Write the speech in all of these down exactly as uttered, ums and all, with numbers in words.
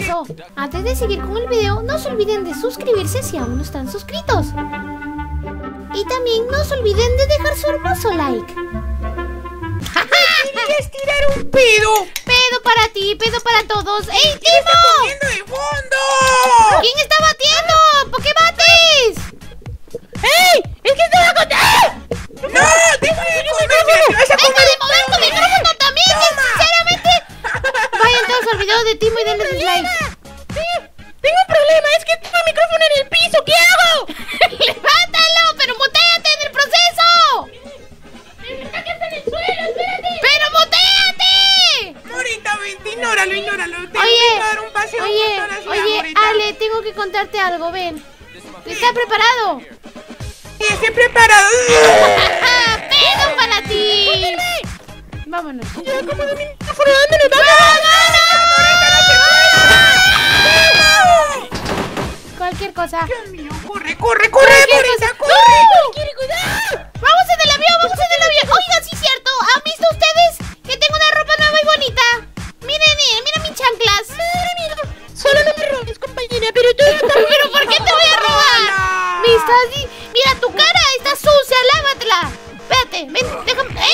eso. Antes de seguir con el video, no se olviden de suscribirse si aún no están suscritos. Y también no se olviden de dejar su hermoso like. ¿Quieres tirar un pedo? Pedo para ti, pedo para todos. ¡Ey, Timo! ¡Está comiendo el fondo! ¿Quién está batiendo? ¿Por qué bates? ¡Ey! ¡Es que estaba con... ¡Ah! ¡No! ¡Deja de comer! ¡Deja de mover tu micrófono también! ¡Sinceramente! Vayan todos al video de Timo y denle sus likes. Tengo un problema, es que tengo el micrófono en el piso. ¿Qué hago? ¡Levántalo! ¡Pero muteate en el proceso! ¡Está que está en el suelo! ¡Espérate! ¡Pero muteate! Morita, ven, ignóralo, ignóralo. Te voy a dar un paseo. Oye, oye, Ale, tengo que contarte algo, ven. ¿Estás preparado? Sí, estoy preparado. ¡Pedo para ti! ¡Vámonos! ¡Ya, como de mi micrófono! ¡Vámonos! ¡Vámonos! Cualquier cosa. Dios mío, corre, corre, corre, Morita, corre. ¡No! ¡Cualquier cosa! ¡Vamos en el avión! ¡Vamos en el avión! Oigan, sí es cierto. ¿Han visto ustedes que tengo una ropa nueva y bonita? Miren, miren mis chanclas. Solo no me robes, compañera, pero tú también. ¿Pero por qué te voy a robar? Me estás... Mira, tu cara está sucia, lávatela. Espérate, ven, déjame... ¡Ey!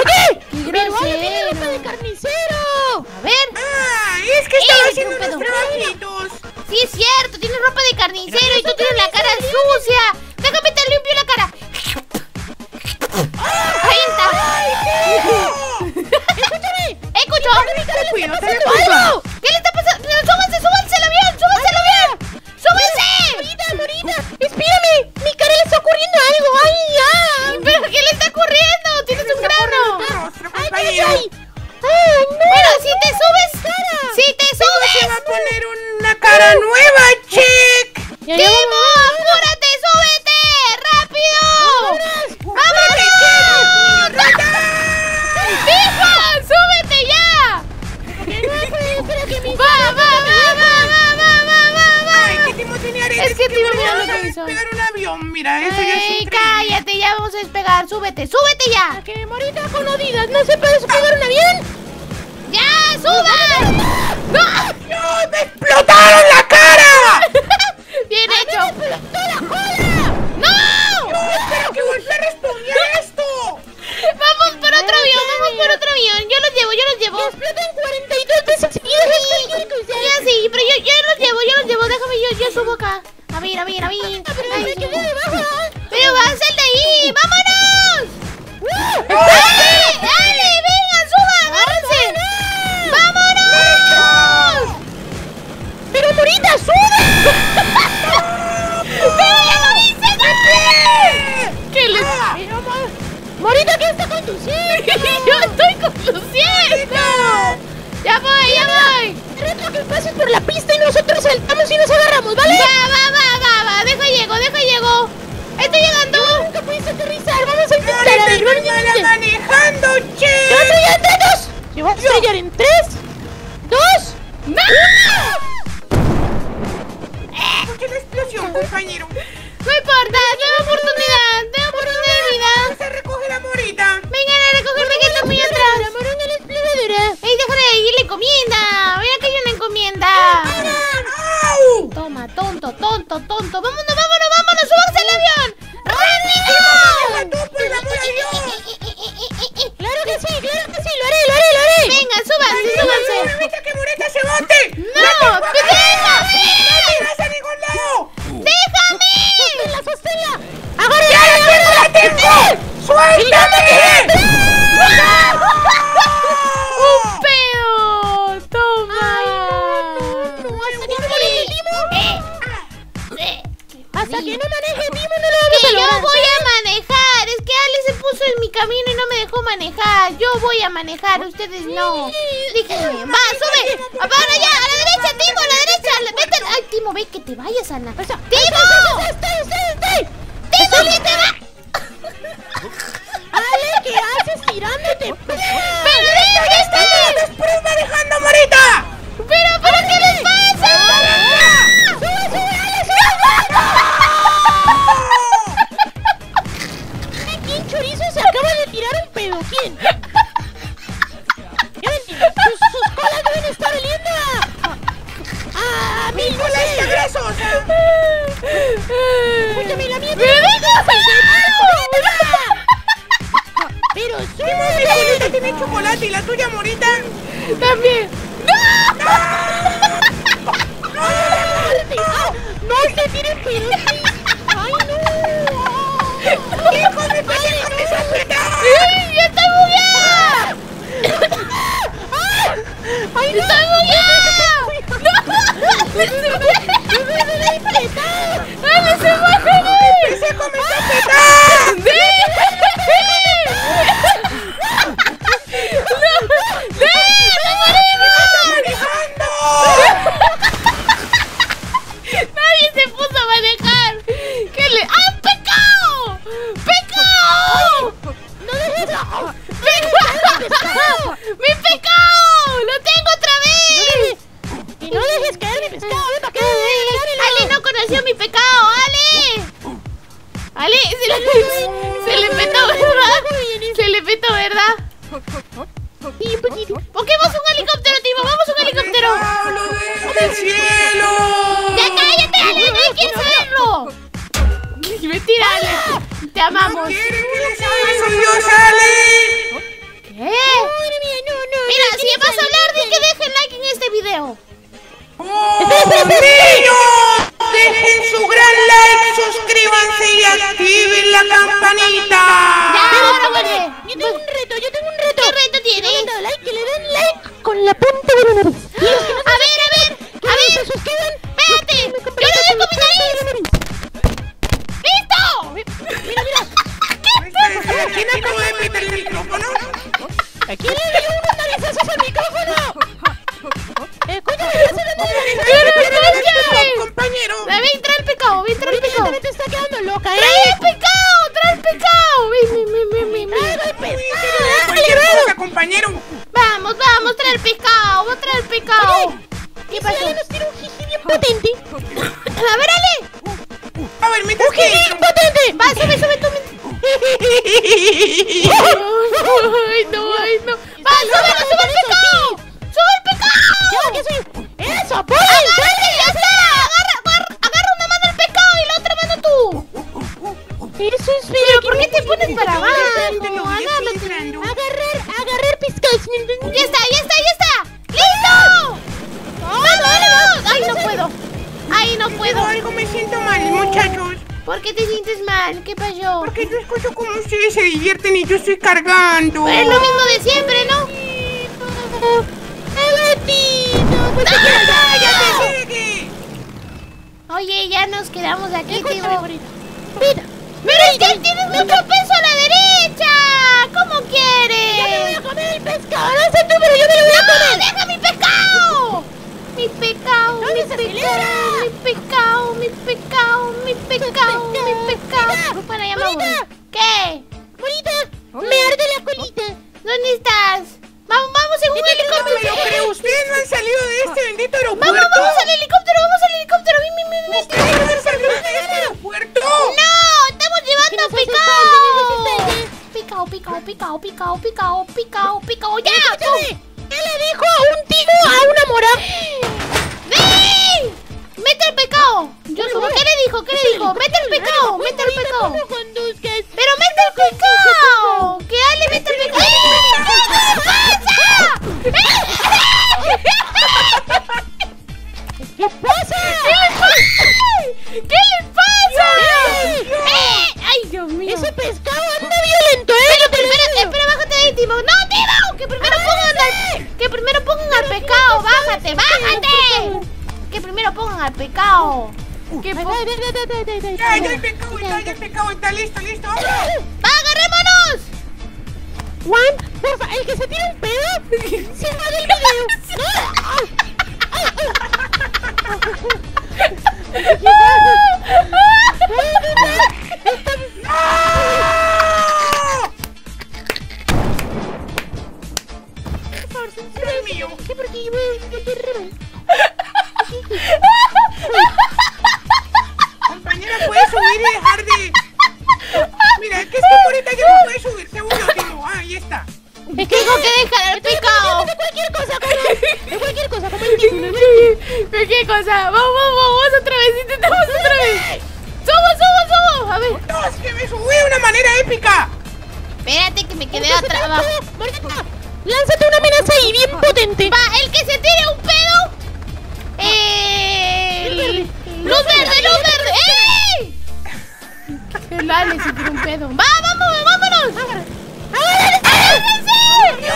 ¡Oye! ¡Qué grosero! ¡Tiene ropa de carnicero! A ver. Ah, es que estaba haciendo unos trabajitos. Sí es cierto, tienes ropa de carnicero y tú tienes la cara sucia. Déjame te limpio la cara. Ahí está. Escúchame. Escucho. ¡Algo! ¿Qué le está pasando? ¡Súbanse, súbanse al avión! ¡Súbanse al avión! ¡Súbanse! ¡Morita, Morita! ¡Espírame! ¡Mi cara le está ocurriendo algo! ¡Ay, ya! ¿Pero qué le está ocurriendo? ¡Tienes un grano! ¡Ay, ay, ay! ¡Ay, no! Bueno, si te subes, cara. Si te subes. Se va a poner una cara nueva, chick. ¡Timo, apúrate, súbete! ¡Rápido! ¡Vámonos! ¡Timo, súbete ya! ¡Va, va, va, va, va, va, va, va! ¡Ay, que Timo tiene aretes! Es que Timo no va a despegar un avión, mira, eso ya es increíble. ¡Cállate, ya vamos a despegar! ¡Súbete, súbete ya! ¡Que Morita con no digas! ¡No se puede despegar un avión! ¡Ya, suban! ¡No! ¡No, me explotaron la cara! ¡Bien hecho! ¡Me explotó la cola! ¡No! ¡No, espero que vuelva a responder a esto! ¡Vamos por otro avión! ¡Vamos por otro avión! ¡Yo los llevo, yo los llevo! ¡Me explotan cuarenta y dos veces seguidas! Ya sí, pero yo, yo los llevo, yo los llevo. Déjame, yo, yo subo acá. A ver, a ver, a ver. ¡Pero me quedé debajo! ¡Pero va, sal de ahí! ¡Vámonos! ¡Dale, dale! ¡Venga, suba, agárrense! ¡Vámonos! ¡Pero Morita, sube! ¡Pero ya no hice nada! ¿Qué les... Morita, ¿qué está conduciendo? ¡Yo estoy conduciendo! ¡Ya voy, ya voy! Reto que pases por la pista y nosotros saltamos y nos agarramos, ¿vale? ¡Va, va, va, va, va! ¡Deja llego, deja llego! ¡Estoy llegando! ¡Nunca puedes aterrizar! ¡Vamos a intentar! ¡No, no, no, manejando, che! ¡Yo estoy a tratos! ¡Yo voy a estrellar en tres! ¡Dos! ¡No! ¡Escuché la explosión, compañero! ¡No importa! ¡Tengo oportunidad! ¡Tengo oportunidad de vida! ¡Vamos a recoger a Morita! ¡Vengan a recogerme que está muy atrás! ¡La Morita la exploradora! ¡Ey, déjale de ir la encomienda! ¡Mira que hay una encomienda! ¡Au! Toma, tonto, tonto, tonto. ¡Vámonos, vámonos, vámonos! ¡Súbanse al avión! ¡Rápido! ¡Tú por el amor de Dios! ¡Claro que sí, claro que sí! ¡Lo haré, lo haré, lo haré! ¡Venga, súbanse, súbanse! ¡Evita que Morita se bote! ¡No! ¡Que déjame! ¡No te vas a ningún lado! ¡Déjame! ¡Sosténla, sosténla! ¡Agárrala! ¡Ya la tengo, la tengo! ¡Suéltame! ¡Un pedo! ¡Toma! ¡Ay, no, no! ¡Hasta que no maneje Timo! ¡Hasta que no maneje Timo no lo vamos a lograr! ¡Que yo voy a manejar! Es que Ale se puso en mi camino y no me dejó manejar. Yo voy a manejar, ustedes no. Díganme, va, sube. Para allá, a la derecha, Timo, a la derecha. Vete. Ay, Timo, ve que te vayas, Ana. ¡Timo! ¡Estoy, estoy, estoy! ¡Timo, que te va! Ale, ¿qué haces tirándote? ¡Pero estoy después manejando, Morita! ¡Pero, pero qué les pasa! ¡Sube, sube, Ale, sube! ¿Quién chorizo se acaba de tirar un pedo? ¿Quién? ¡Sus colas no! tuya tiene chocolate y la tuya, Morita, también. ¡No! ¡No! ¡No! ¡No te tires pelota! ¡Ay, no! ¡Hijo de pelota! ¡Me salpita! ¡Sí! ¡Ya estoy bugueada! ¡Ay, no! ¡Estoy bugueada! ¡No! ¡Me se ¡Me ¡Me ¡Me Espérate que me quedé atrás. Lánzate una amenaza ahí, bien potente. Va, el que se tire un pedo. Eh. El verde. Luz verde, luz verde. ¡Ey! El Ale se tira un pedo. ¡Va, vamos, vámonos! ¡Ahora! ¡Ahora! ¡Dios, Dios,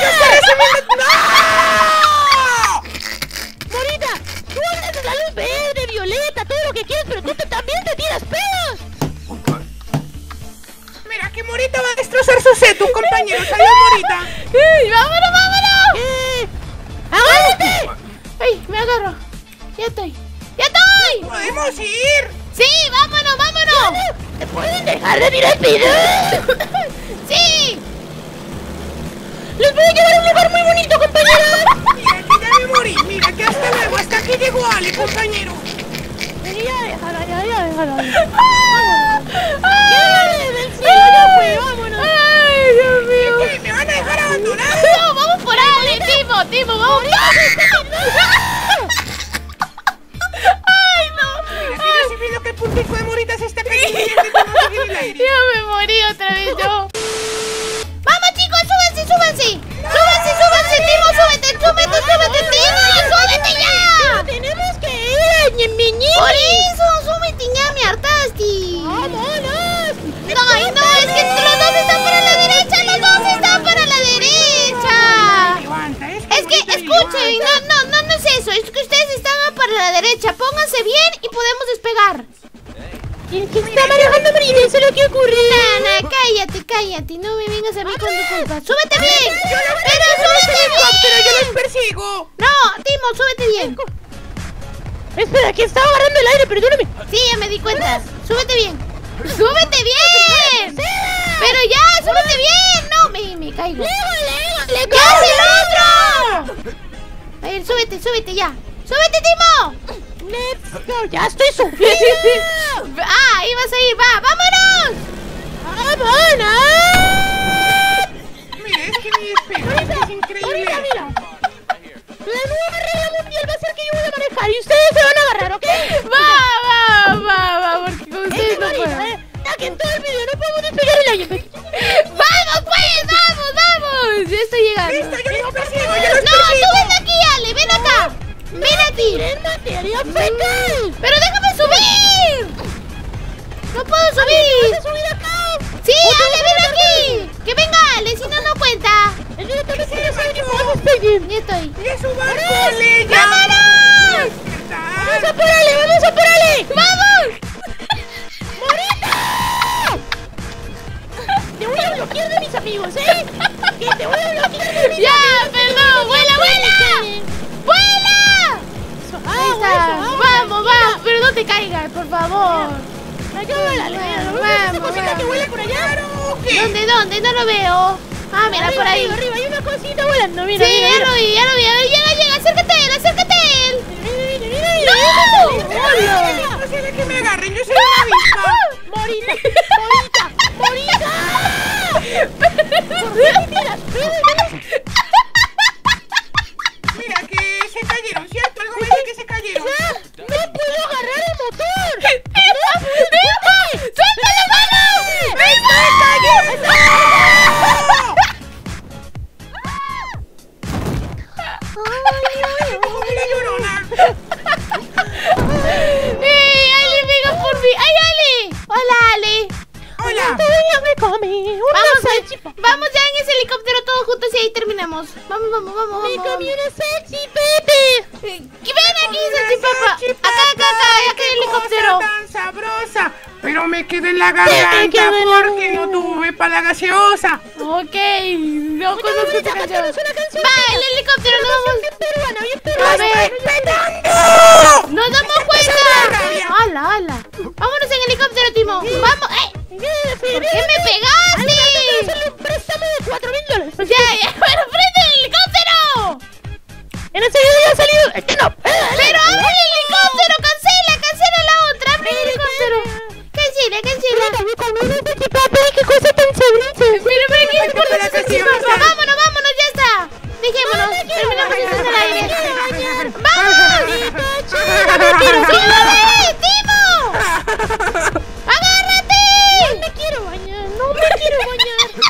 Dios! ¡Parece muy ¡no! Morita, tú hablas de la luz verde, violeta, todo lo que quieres, pero tú te, también te tiras pedos. Mira que Morita va a destrozar su setu, compañero. ¡Salió Morita! ¡Ey, vámonos, vámonos! Eh, ¡agárrate! ¡Ay, me agarro! ¡Ya estoy! ¡Ya estoy! ¡Podemos ir! ¡Sí, vámonos, vámonos! ¿Te pueden dejar de tirar pedos? ¡Sí! ¡Les voy a llevar a un lugar muy bonito, compañeros! Mira, aquí ya me morí. Mira, que hasta luego. Hasta aquí llegó Ale, compañero. Ya déjala, ya, ya déjala. ¡Ay, del cielo! ¡Ya fue! ¡Vámonos! ¡Ay, Dios mío! ¿Qué, qué? ¿Me van a dejar abandonado? ¡No, vamos por Ale! ¡Timo, Timo, vamos! ¡Ay, no! Mira, mira, si ves lo que el puntico de Morita se está cayendo. Ya me morí otra vez yo. ¡Súbanse! ¡Súbanse, súbanse, Timo! ¡Súbete, súbete, súbete, Timo! ¡Súbete ya! ¡Tenemos que ir, ñemi, ñemi! ¡Por eso! ¡Súbete ya, me hartaste! ¡Vámonos! ¡No, no! ¡Es que los dos están para la derecha! ¡Los dos están para la derecha! Es que, escuchen, no, no, no, no es eso. Es que ustedes están para la derecha. Pónganse bien y podemos despegar. ¿Quién está manejando, Morita? Eso es lo que ocurrió. Nana, cállate, cállate. No me vengas a mí con tu culpa. ¡Súbete bien! Yo no ¡Pero súbete bien! ¡Pero yo los persigo! ¡No, Timo, súbete bien! Espera, que estaba agarrando el aire, perdóname. Sí, ya me di cuenta. ¡Súbete bien! ¡Súbete bien! ¡Pero ya, súbete bien! ¡No, me, me caigo! ¡Lego, lego! ¡Qué hace el otro! A ver, súbete, súbete ya. ¡Súbete, Timo! Let's go. ¡Ya estoy subiendo! ¡Ah! ¡Ahí vas a ir! ¡Va! ¡Vámonos! ¡Vámonos! Mira, es que mi esperanza es increíble. Mira, mira. La nueva regla mundial va a ser que yo voy a manejar y ustedes se van a agarrar, ¿ok? ¡Va, va, va, va! Porque con ustedes no pueden. ¡Saquen todo el video! ¡No podemos despegar el año! ¡Vamos, pues! ¡Vamos, vamos! ¡Ya estoy llegando! ¡Listo! ¡Yo los persigo! ¡Yo los persigo! ¡No! ¡Tú ven aquí, Ale! ¡Ven acá! ¡Ven a ti! Mm, ¡pero déjame subir! ¡No puedo subir! ¡Vas a subir acá! ¡Sí, Ale, ven aquí! ¡Que venga Ale, si no, no cuenta! ¡El niño también se le sale! ¡Ya estoy! ¡Ya su barco! ¡Vámonos! ¡Vamos a por Ale! ¡Vamos a por Ale! ¡Vamos! ¡Morita! ¡Te voy a bloquear de mis amigos, eh! ¡Que te voy a bloquear de mis amigos! ¡Ya, perdón! ¡Vuela, vuela! ¡Vuela! Ahí está. Eso, vamos, vamos, pero no te caigas, por favor. Acá va la lea. ¿Esa cosita que huele por allá? ¿Dónde, dónde? No lo veo. Ah, mira, arriba, por ahí. Arriba, arriba, hay una cosita volando, mira. Sí, mira, ya lo vi, ya lo vi. A ver, llega, llega, acércate a él, acércate a él. Mira, mira, mira. ¡No! ¡No! ¡No! ¡No! ¡Que me agarren! ¡Yo soy una vista! ¡Morita! ¡Morita! ¡Morita! ¿Por qué te tiras pedos? Mira que se cayeron, ¿cierto? Algo me dice que se cayeron. ¡No puedo agarrar el motor! ¡Viva! ¡Viva! ¡Suelta la mano! ¡Me estoy cayendo! ¡Mira, llorona! ¡Ey, Ale, venga por mí! ¡Ay, Ale! ¡Hola, Ale! ¡Hola! ¡Todavía me comí! ¡Vamos, vamos ya en ese helicóptero todos juntos y ahí terminamos! ¡Vamos, vamos, vamos! ¡Me comí una salchipapa! ¡Que ven aquí, salchipapa! ¡Acá, acá, acá! ¡Acá el helicóptero! ¡Tan sabrosa! ¡Pero me quedé en la garganta porque no tuve para la gaseosa! Ok, no conozco esta canción. ¡Va, el helicóptero! ¡No estoy petando! ¡Nos damos cuenta! ¡Hala, hala! ¡Vámonos en helicóptero, Timo! ¡Vamos! ¡Eh! ¿Por qué me pegaste? ¡Solo un préstamo de cuatro mil dólares! ¡Ya, ya! ¡Pero prende el helicóptero! ¡En el seguido ya ha salido! ¡Este no! ¡Pero abre el helicóptero! ¡Cancela! ¡Cancela la otra! ¡Abre el helicóptero! ¡Cancela! ¡Cancela! ¡Qué cosa tan chévere! ¡Mira, mira! ¿Qué es por la salchipapa? ¡Vámonos, vámonos! ¡Ya está! ¡Dejémonos! ¡Terminamos de hacer el aire! ¡Vamos! ¡Súbame, Timo! ¡Agárrate! ¡No me quiero bañar! ¡No me quiero bañar!